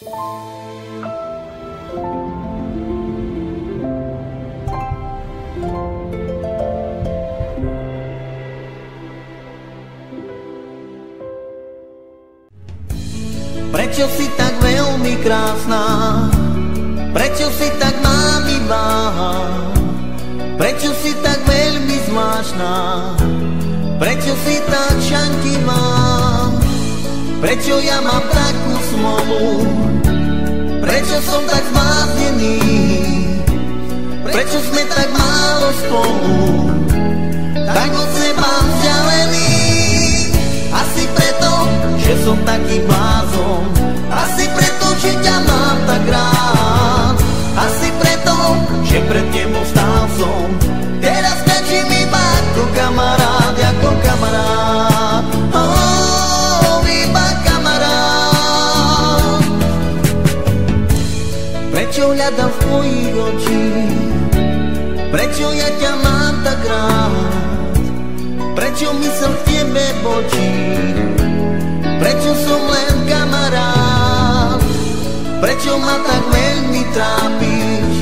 Prečo si tak veľmi krásna? Prečo si tak nami bláha? Prečo si tak veľmi zvláštna? Prečo si tak šanky mám? Prečo ja mám takú smolu? Prečo som tak zmáznený? Prečo sme tak málo spolu? Tak od seba vzdialený. Asi preto, že som taký blázon. Asi preto, že ťa mám tak rád. Asi preto, že pred tebou stál som. Teraz stačí mi ako kamarád, ako kamarád. Oh, iba kamarád. Prečo hľadám v tvojich očích? Prečo ja ťa mám tak rád? Prečo mysel v tebe bočí? Prečo som len kamarád? Prečo ma tak veľmi trápiš?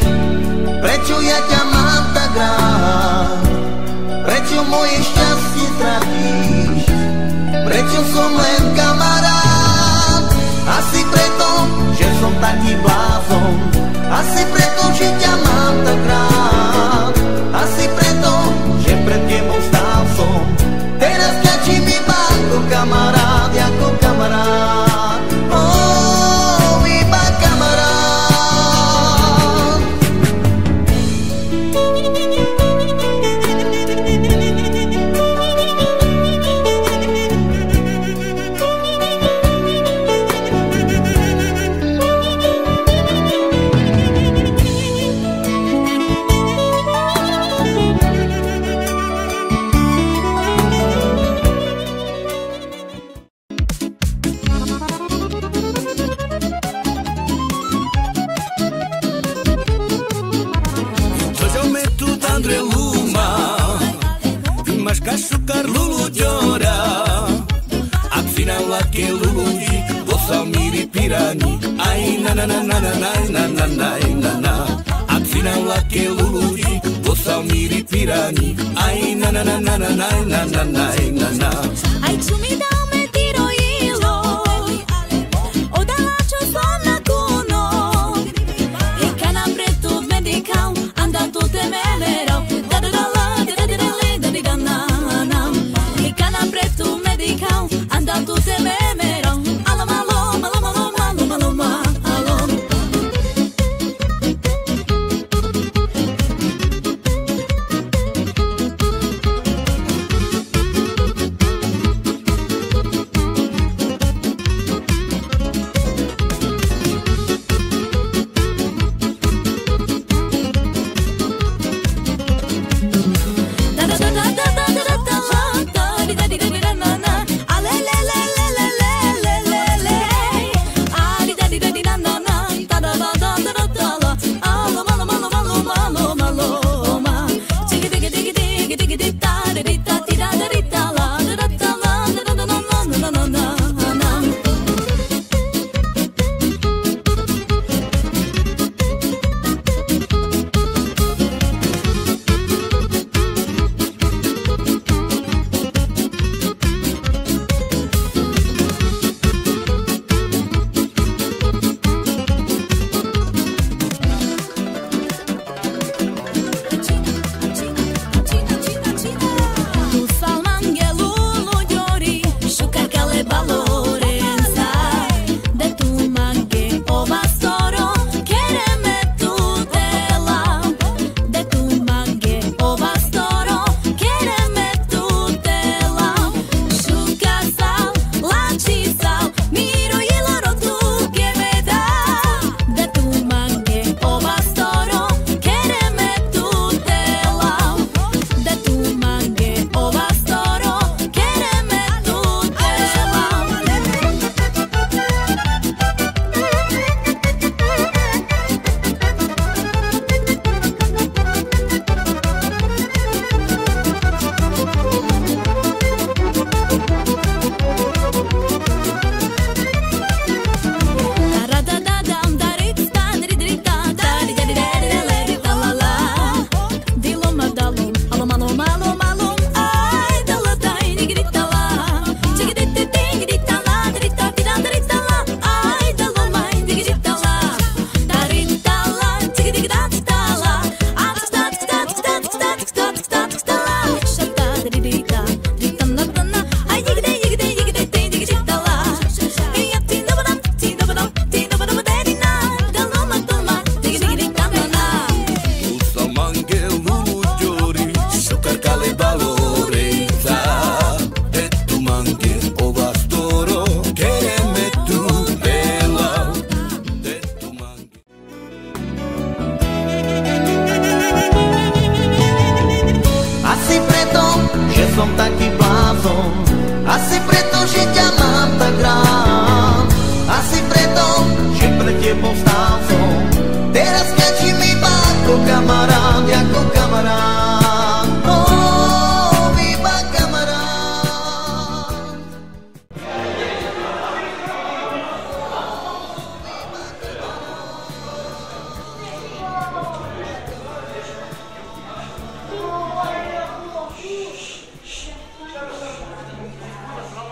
Prečo ja ťa mám tak rád? Prečo moje šťastie trápiš? Prečo som len kamarád? Asi preto, že som taký blázon. Asi preto, že ťa mám tak rád. Asi preto, že pred tebou stál som. Teraz stačí mi iba ako kamarád, ako kamarád. Oh, iba kamarád. Teraz leci mi kamarad, jako kamarad. O, viva kamarad.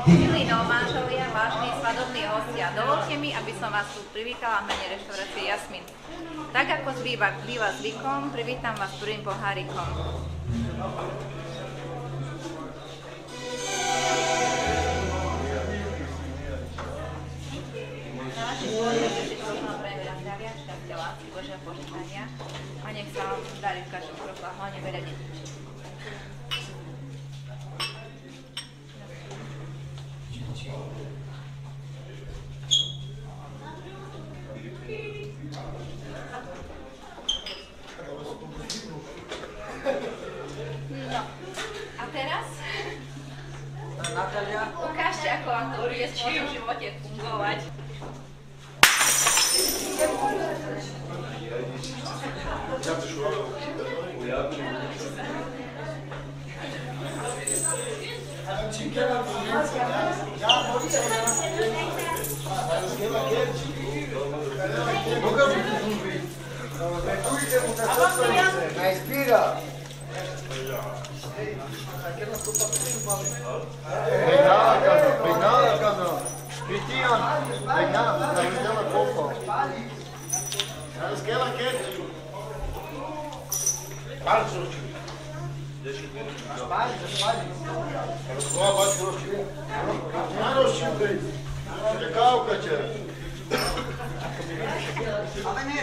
Milí novážovia, vážni svadobní hostia, dovolte mi, aby som vás tu privítala v mene reštaurácie Jasmin. Tak ako býva zvykom, privítam vás prvým pohárikom. Na vašich pôvodných všetkým vám prejme na zdravia, šťastia, lásky, Božia požehnania a nech sa vám darí v každom kroku a hlavne veľa detí. Ukážte, ako vám to určite môže v živote fungovať. Aquela sopa tem valor. Obrigada, Casão. Cristiano, obrigado. Tá me dando a copa. Mas que ela quer. Para, senhor. Deixa eu ver. Espalha. Eu vou abaixo do tio. Não, o tio dele. Legal, Catia. Amanhã.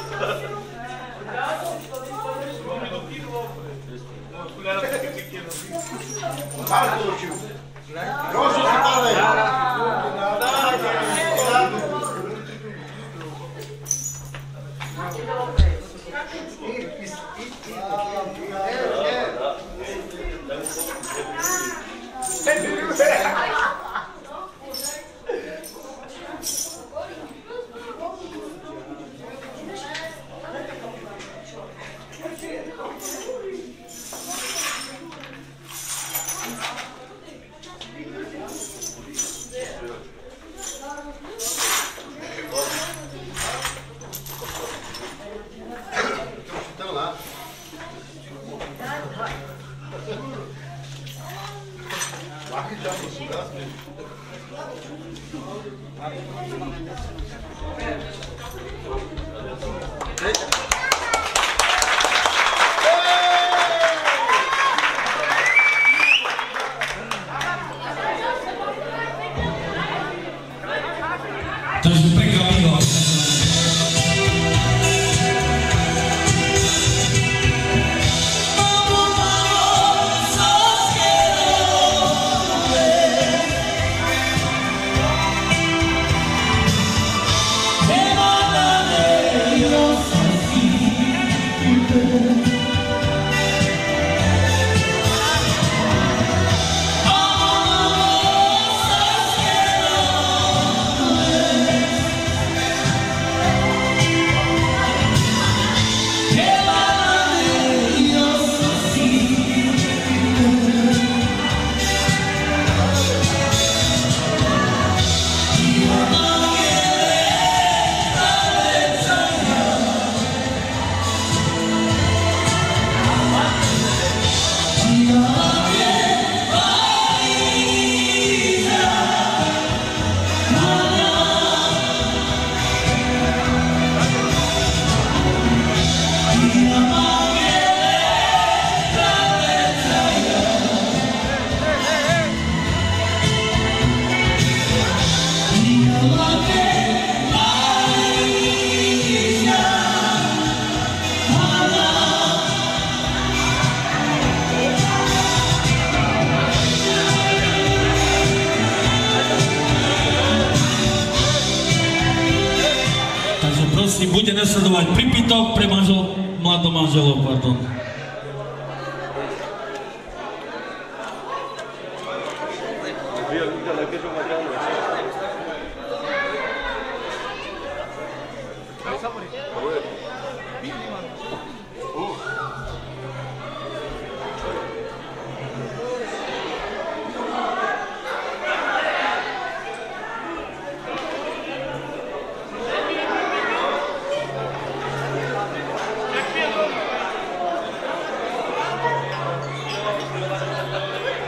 Bude nasledovať pripitok pre mladomanželov, pardon.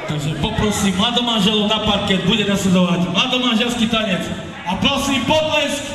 Takže poprosím mladomanželov na parket, bude nasledovať mladomanželský tanec. A prosím potlesk!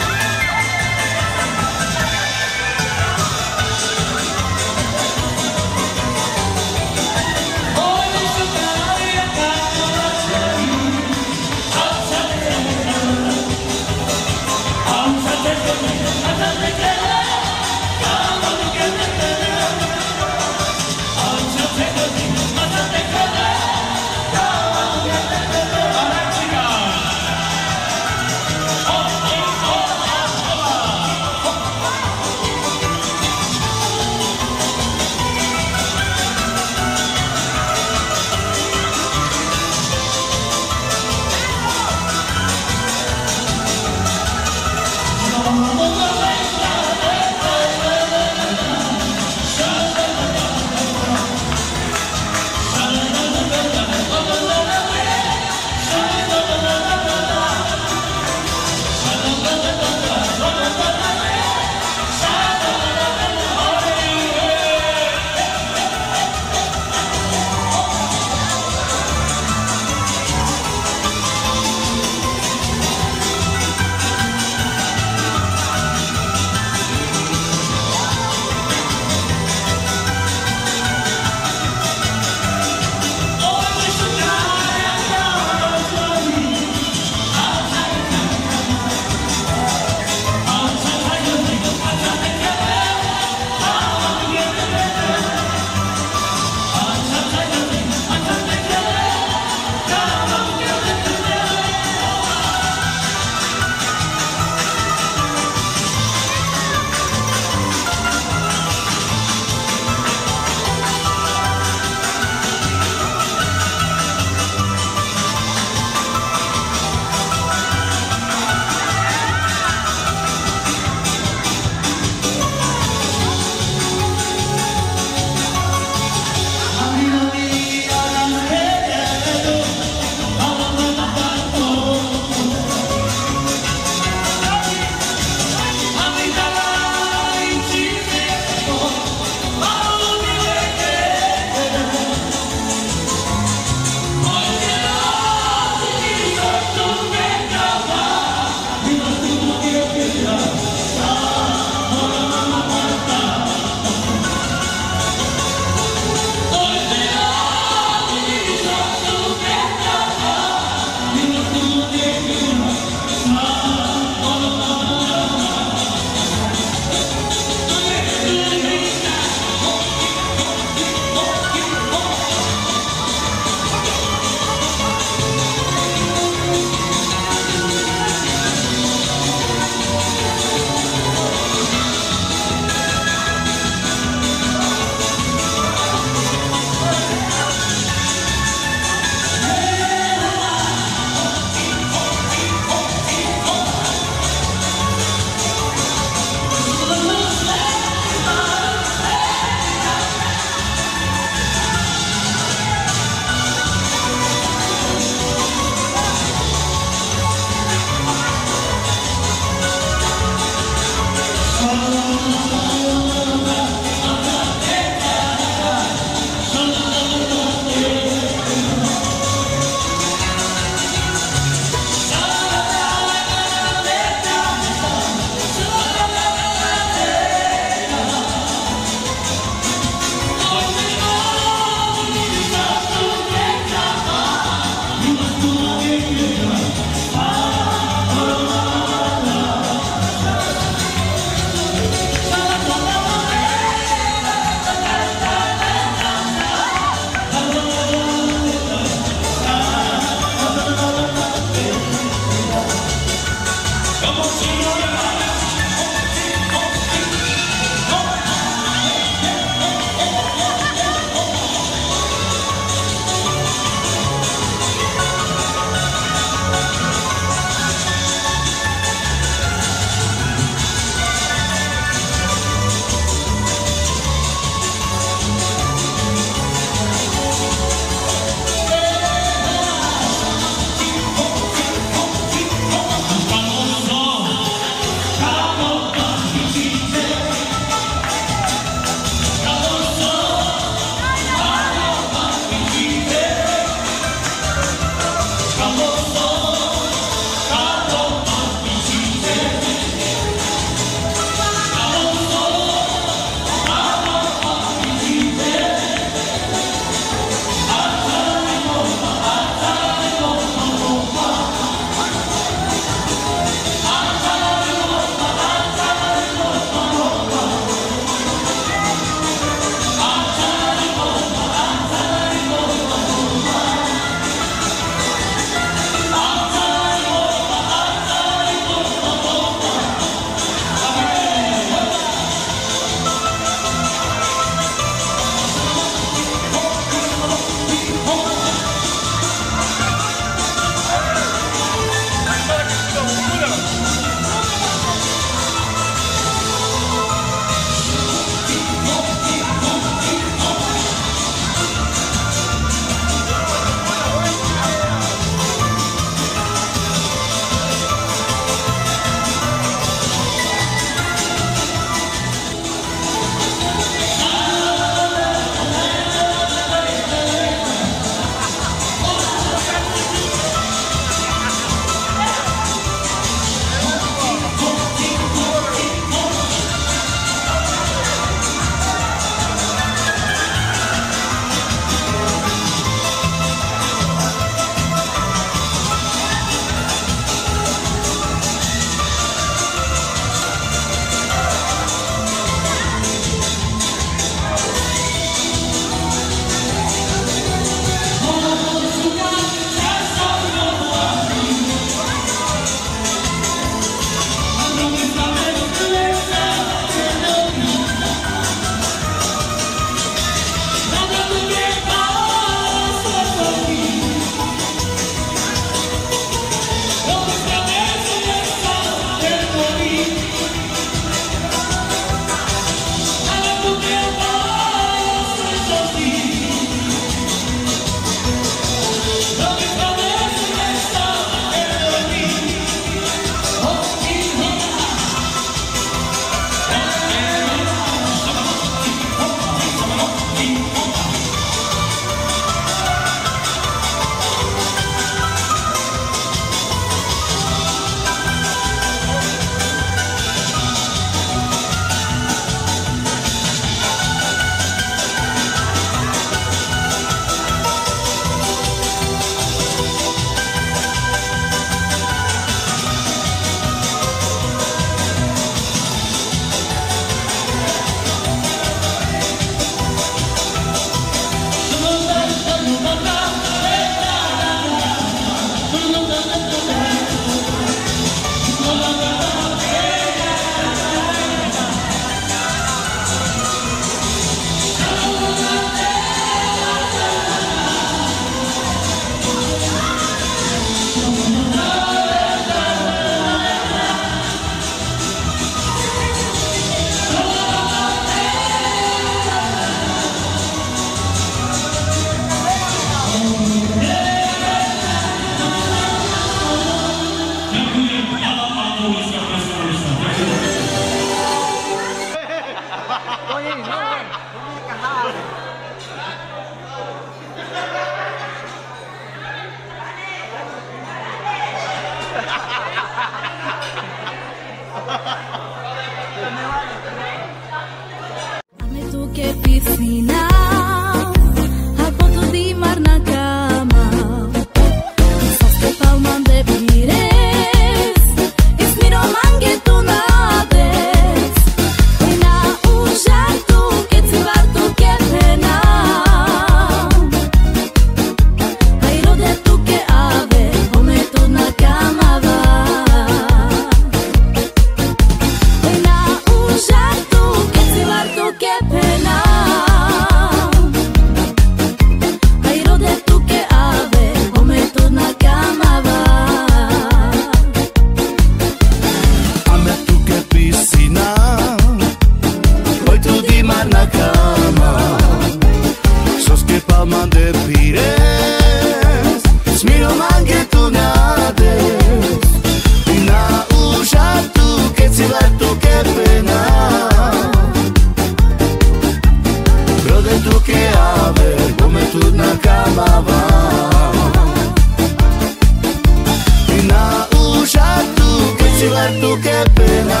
volar tu que pena,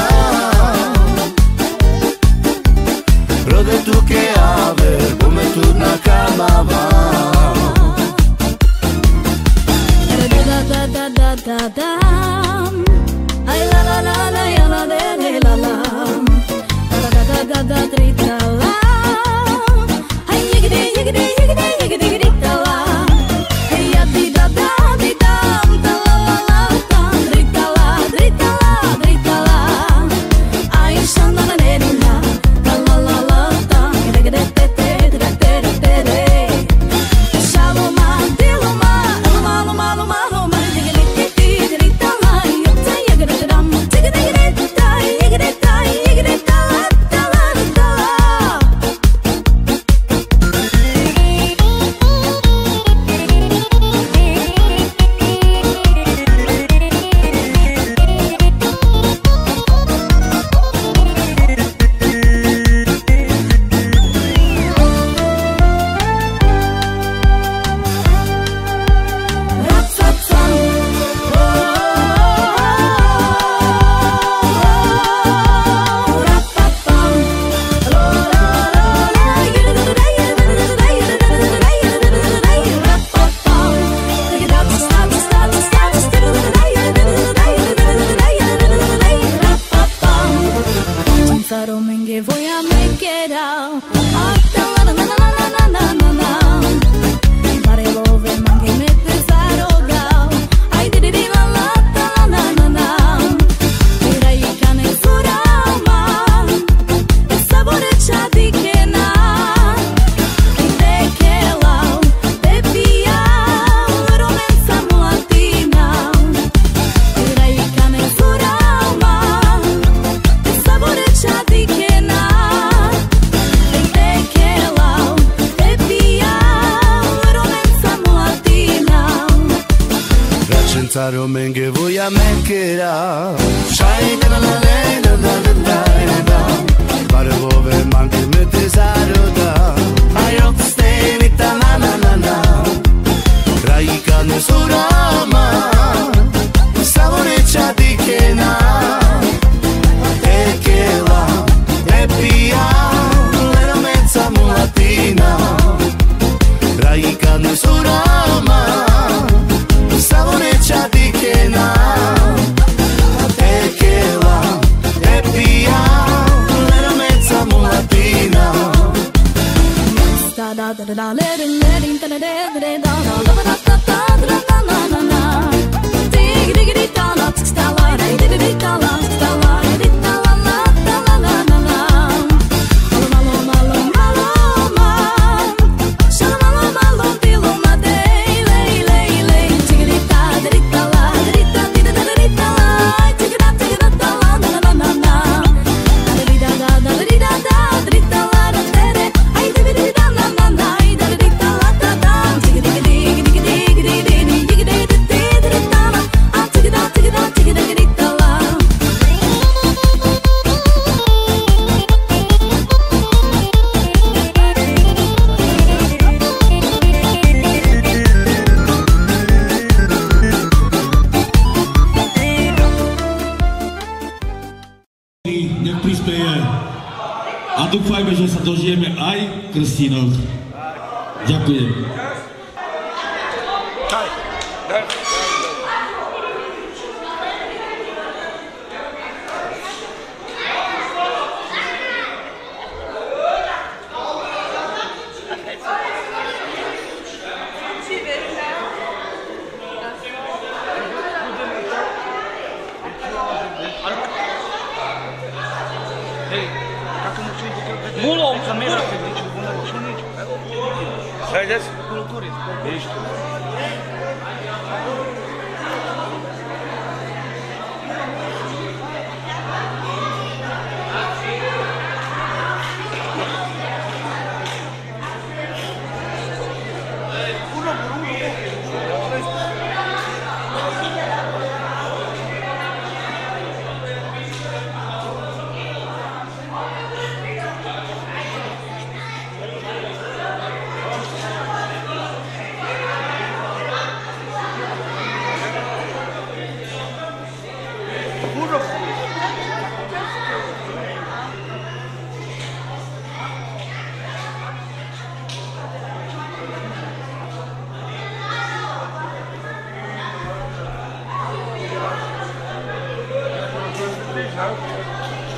rode tu que ave, bume tu na cama va. Da da da da da da, ay la la la la ya la de la la, da da da da da trita la, ay yigidi yigidi yigidi yigidi yigidi la, ay ya da da da da la la la trita la trita la trita la, ay shanda na ne na, la la la ta, yigidi te te te te te te, shaloma diloma, loma loma loma.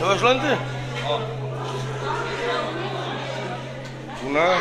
Deutschland? Ja. Na?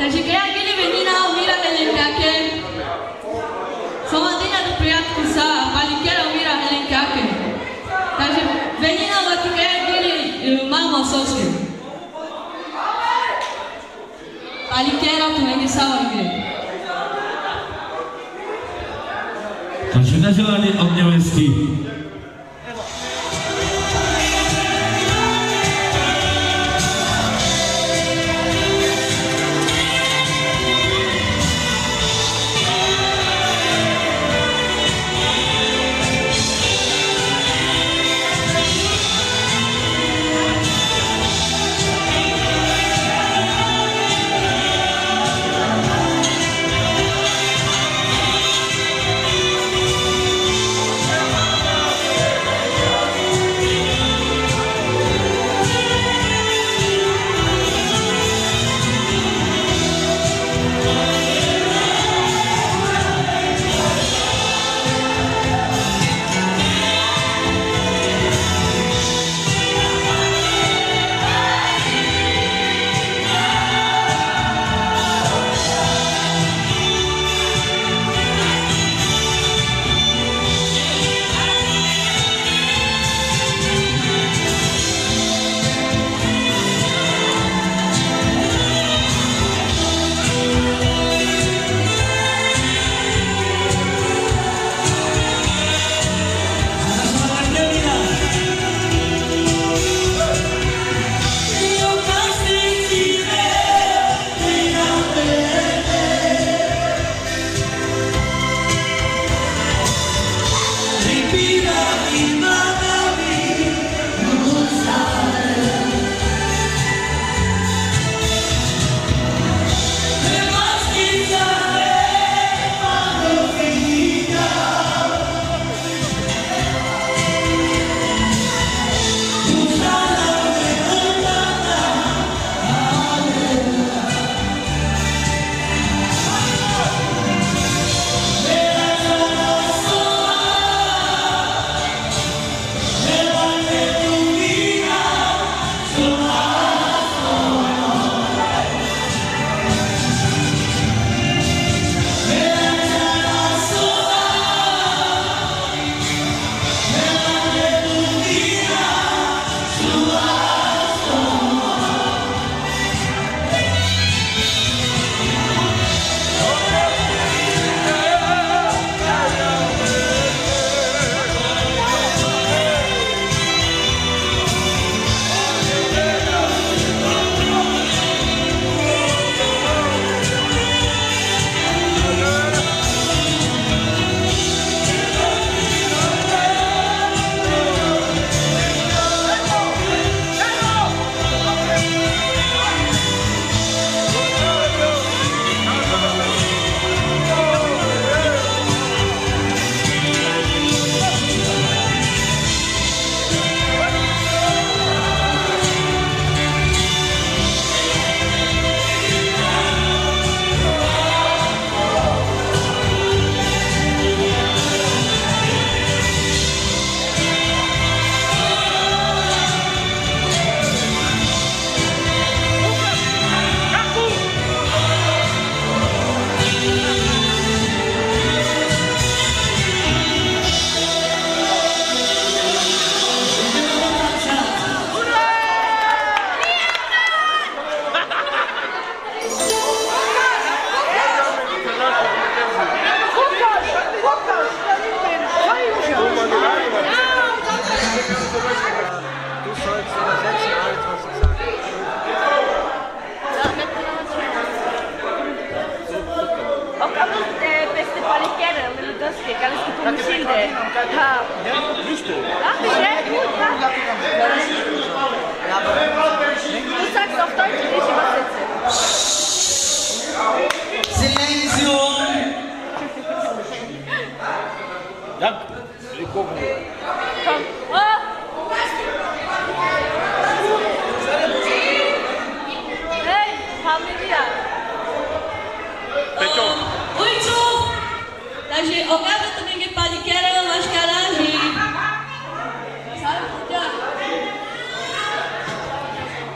Takže gli venina umira Helenkake. Somadina do priatku sa, palikera umira Helenkake. Takže venina vatikera gli mamo soske. Palikera tu negi sawagre. Takže na zielony od niebiescy.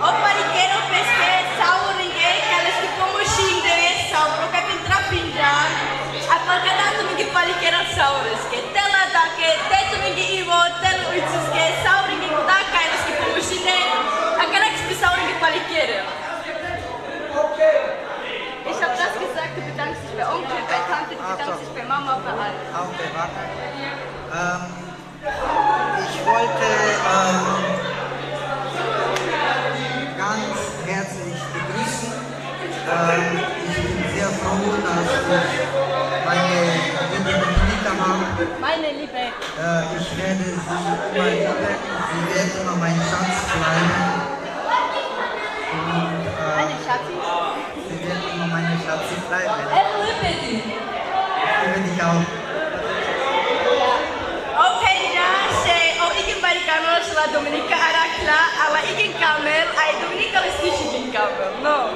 Opa, ninguém não pesquei, salvo ninguém, que elas ficam mochinho. du bedankst dich bei Onkel, bei Tante, du bedankst dich bei Mama, bei allen. Auch bei Vater. Ich wollte ganz herzlich begrüßen. Ich bin sehr froh, dass ich meine liebe Dominika habe. Meine Liebe. Ich werde sie immer lieben. Sie wird immer mein Schatz bleiben. Sie bleiben. Ich liebe dich auch. Okay, ja, şey, o iki Balkanlarla Dominika Arakla, ama iki Kamel, ay Dominika ist nicht in Kamel, no.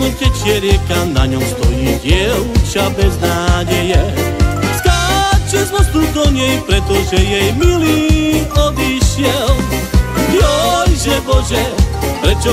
Cię cierka, na nią stoi dziewcza bez nadzieje. Skacze z mostu do niej, preto że jej mili odisiel. Jojże Boże, prečo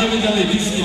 Idziemy dalej, blisko.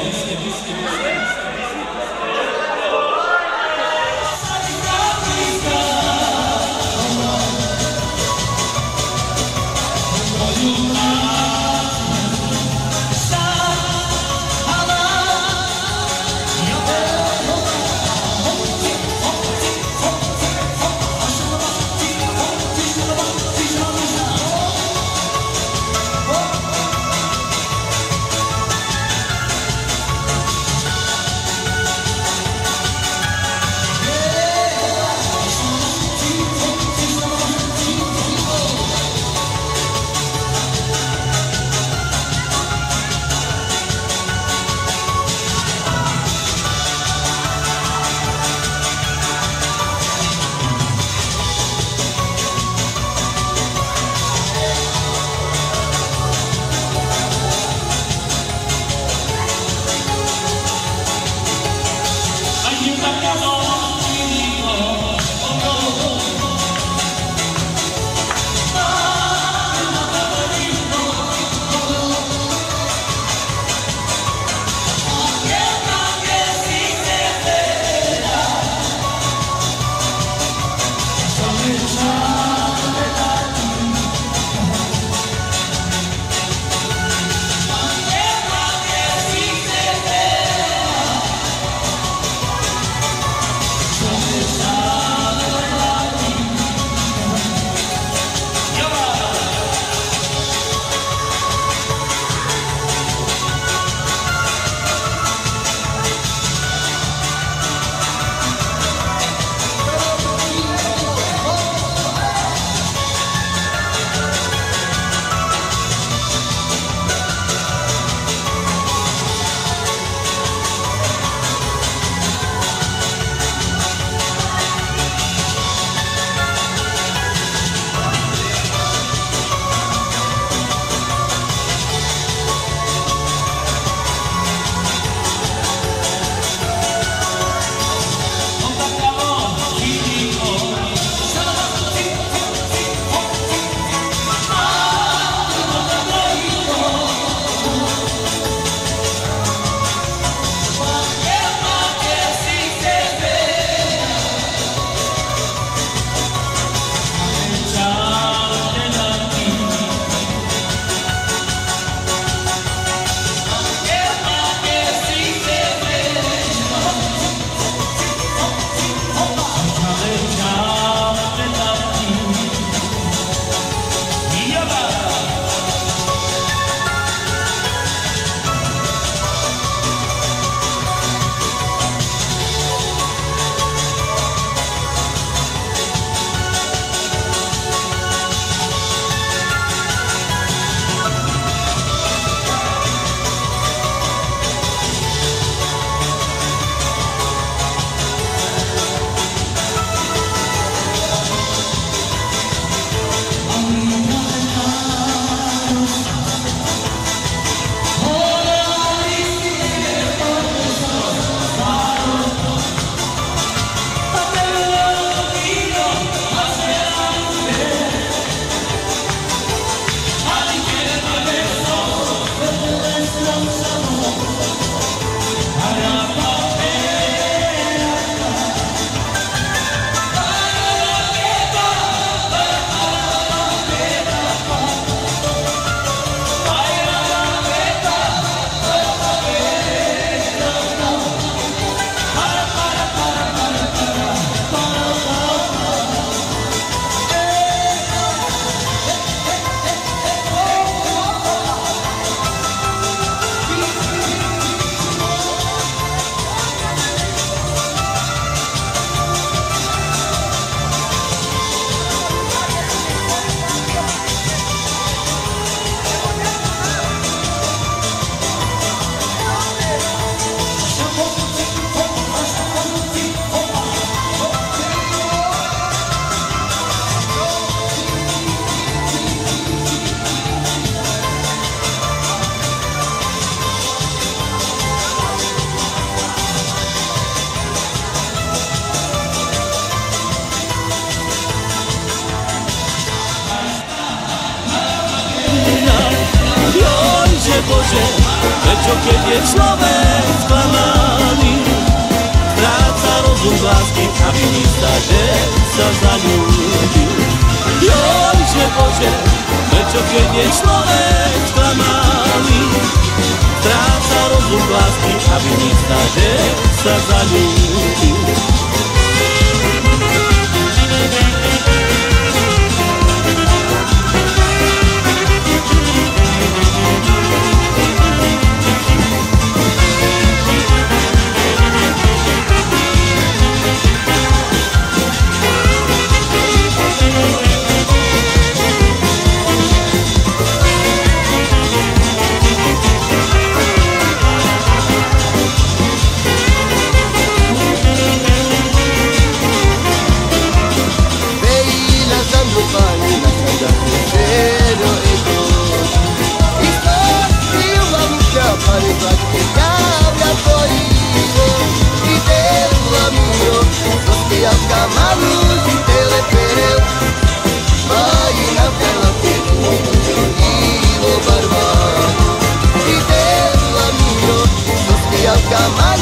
Lecz okiepiec nowe z planami traca rozum z laskiem, a winista dziewca zalubił. I ojcze Boże, lecz okiepiec nowe z planami traca rozum z laskiem, a winista dziewca zalubił. I'm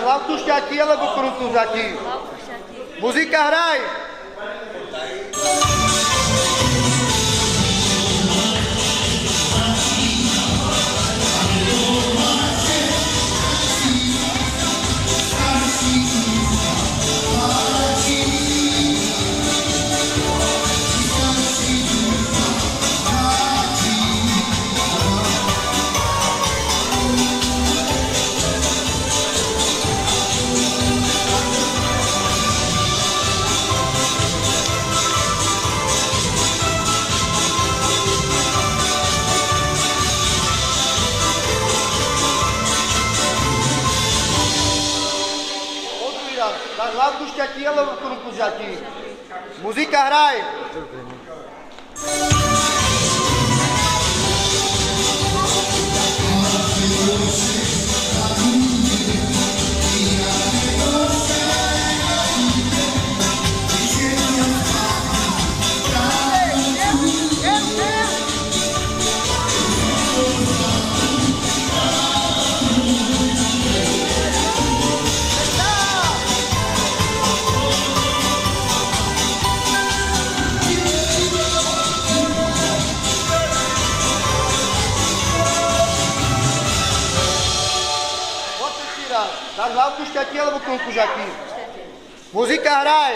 hlavu šťatí alebo krútu zatí? Hlavu šťatí. Muzika hraj! Hlavku šťatí alebo krúku žatí? Muzika hraj! Dáš hlavku šťatí alebo krúku žatí? Šťatí. Muzika hraj!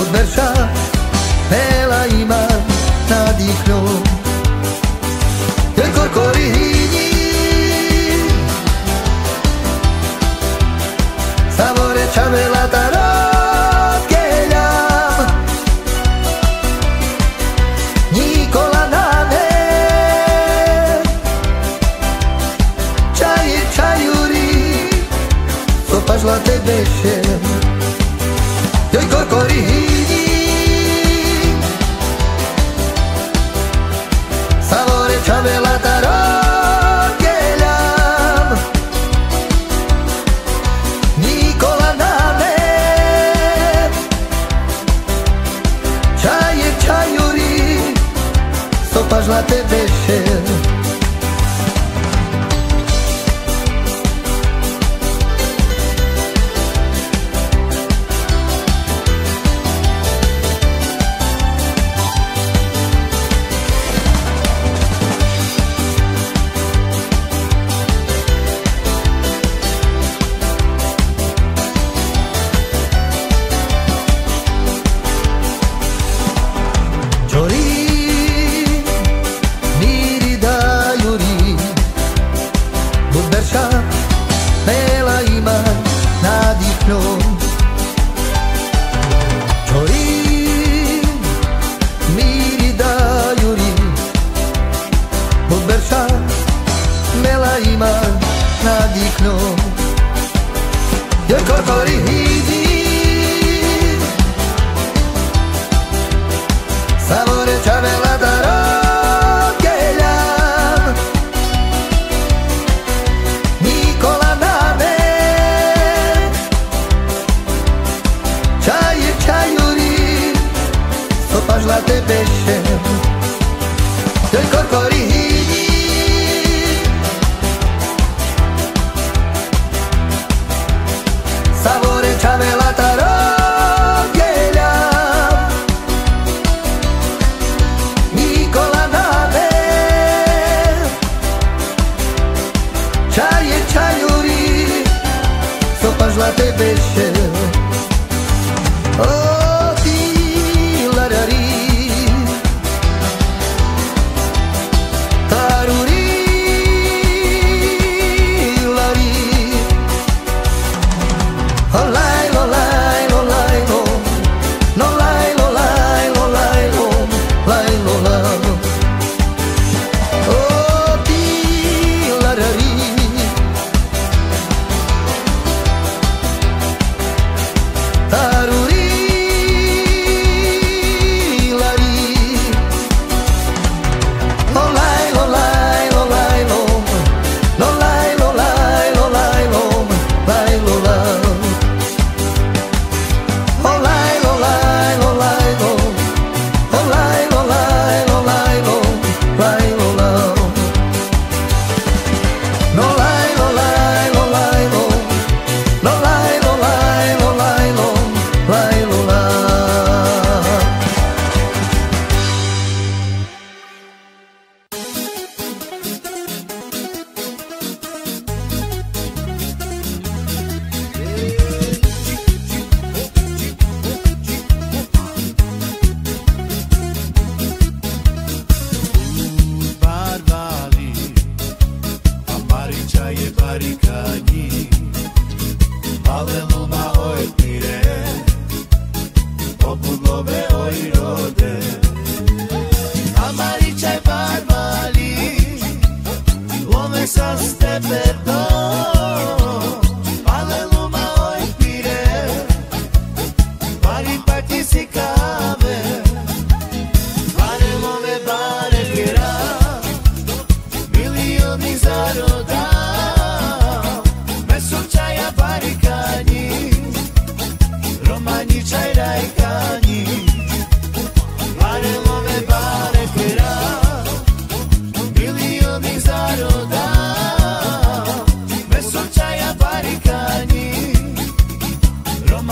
od verša Pelajma nadýchnu. Ten korkoríní saborečame latara aż dla tebe się joj kokorini sabore czamela tarokelam Nikola name czaje czajuri sopaż dla tebe się.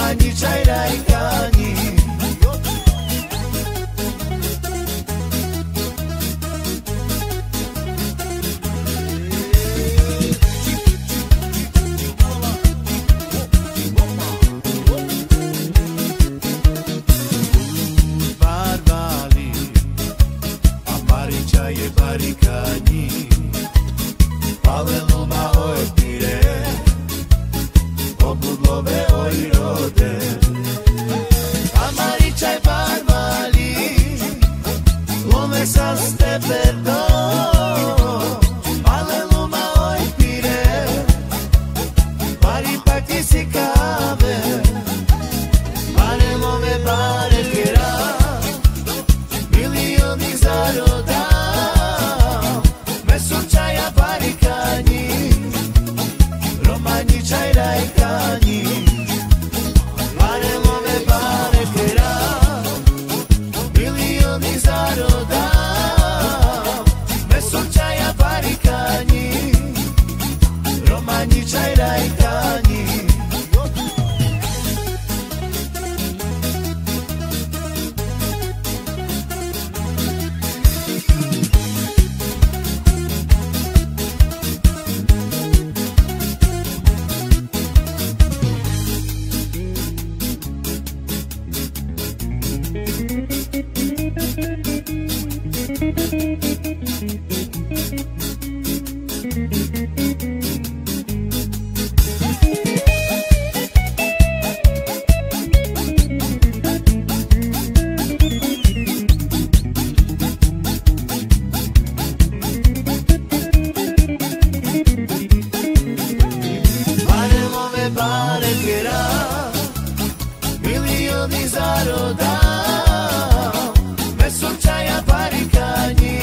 Ani czaj rajkani. Zarodam, me sunčaja parikani.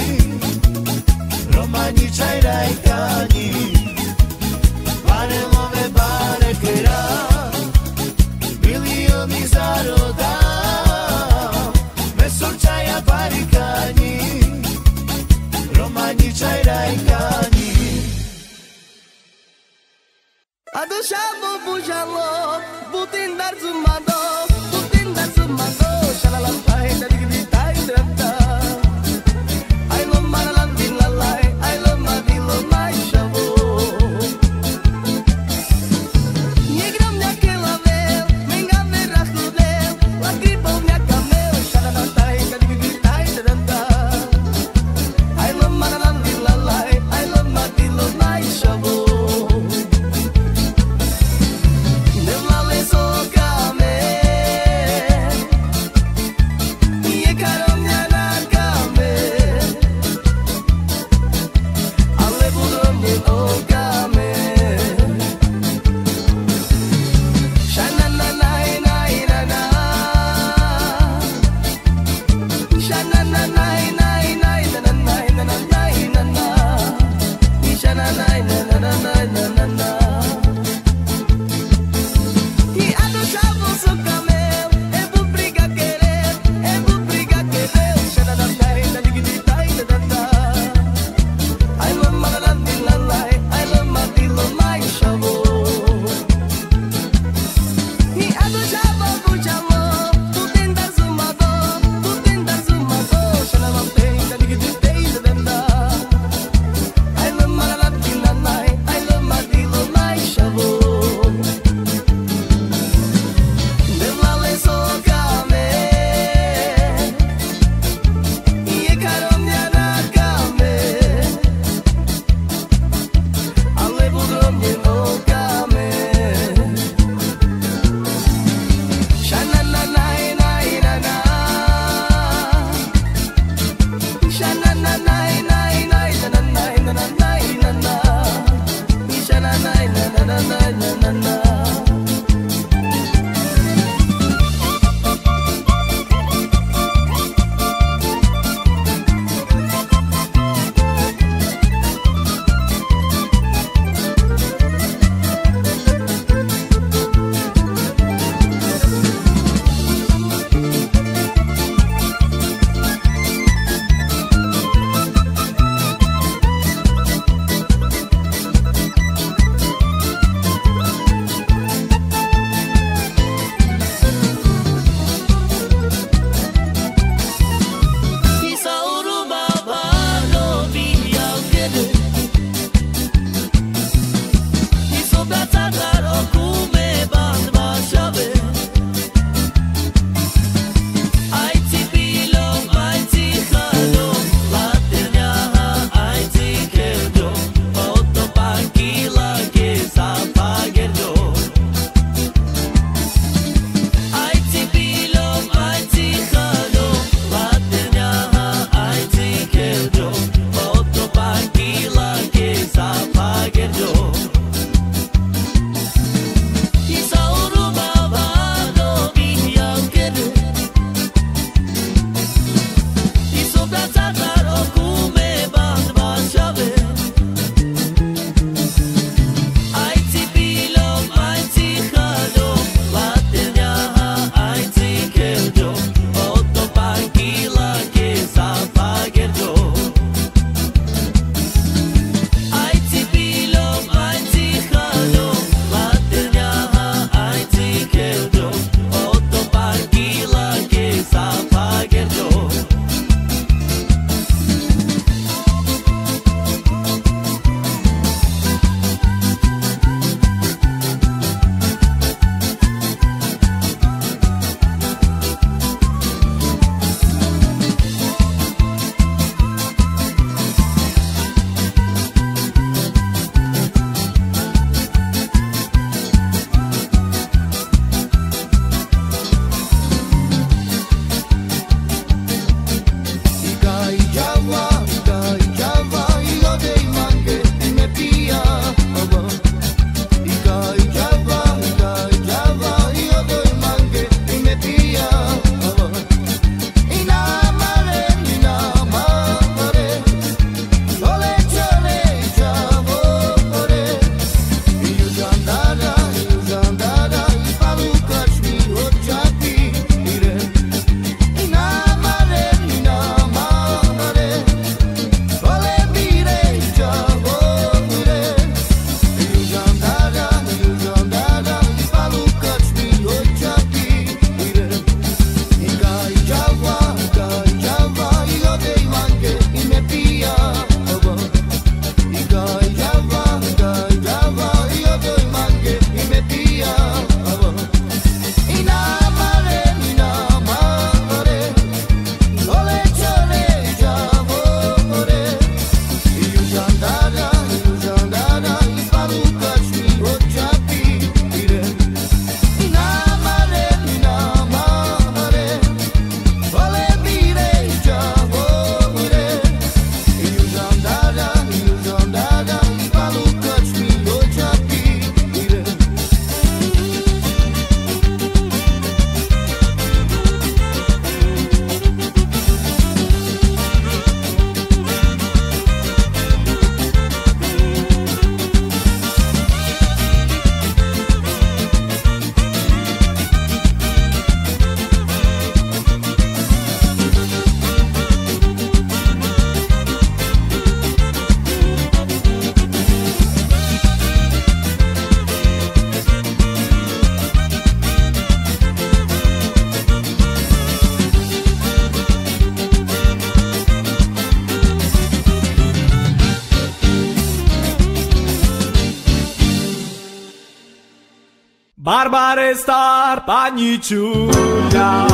Barbare star pani ciulia,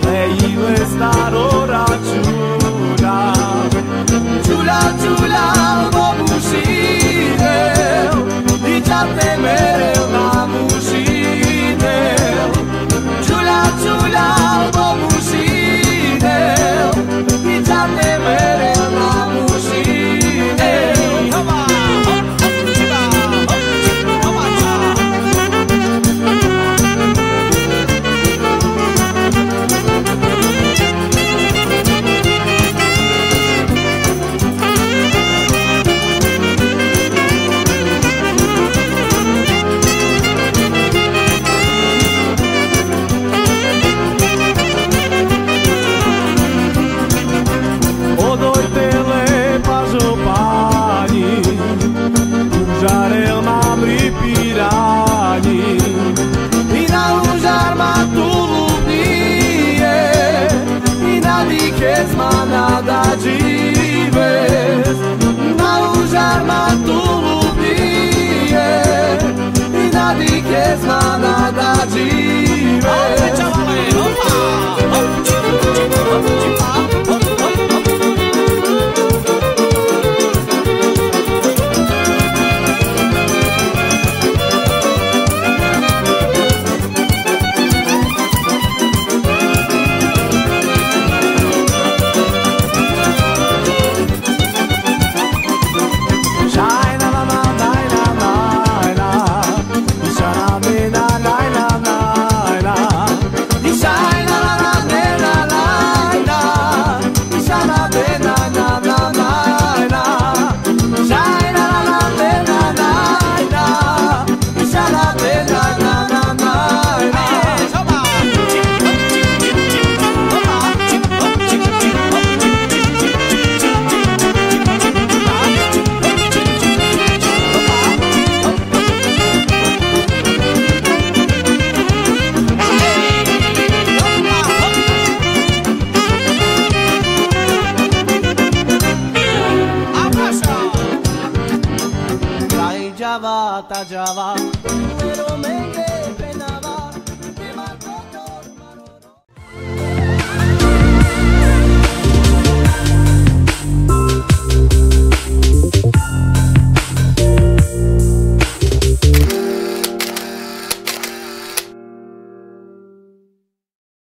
leinu star ora ciula, ciula ciula bobusineu, di già temere una musineu, ciula ciula bobusineu, di già temere una musineu. Java, ta Java.